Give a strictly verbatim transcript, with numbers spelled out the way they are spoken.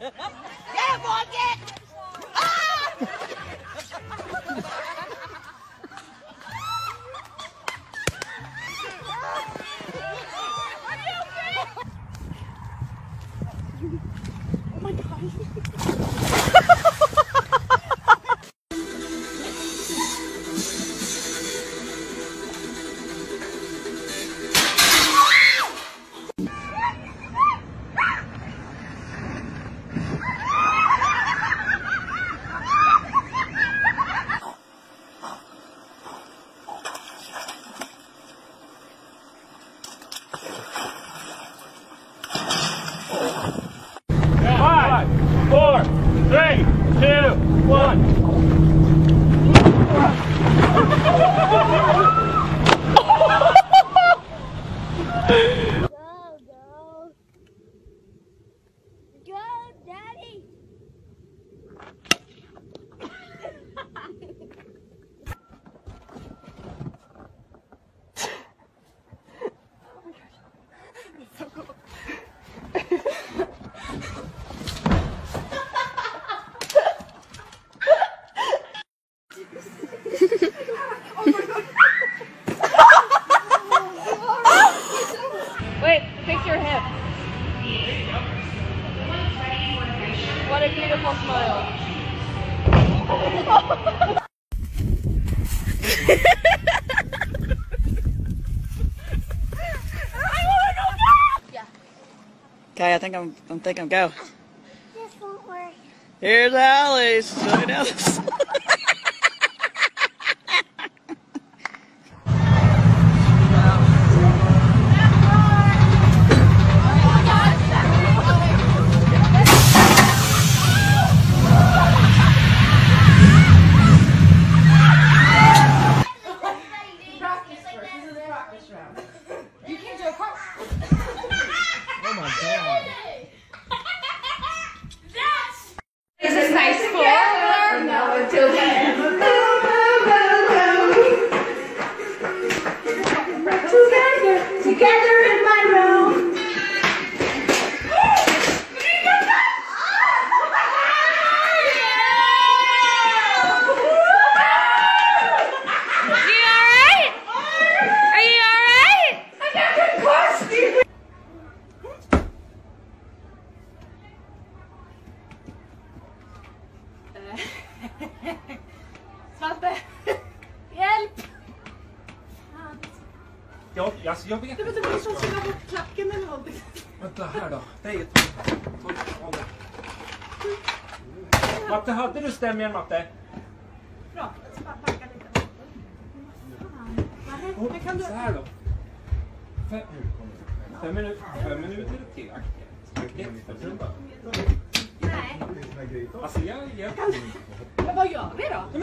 Yeah, boy, get! Ah! Oh my gosh. What a beautiful smile. I wanna go back! Yeah. Okay, I think I'm I'm thinking go. This won't work. Here's Alice. Look at Alice. Alltså, jag vet inte om jag ska slå bort klacken eller någonting. Vänta, här då. Det är ju ett... Matte, hade du stämmer igen, Matte? Bra, så bara packa lite. Vad händer? Du... Så här då. Fem, fem minuter, fem minuter till. Aktiet. Nej. Alltså, jag... jag... Men vad gör vi då?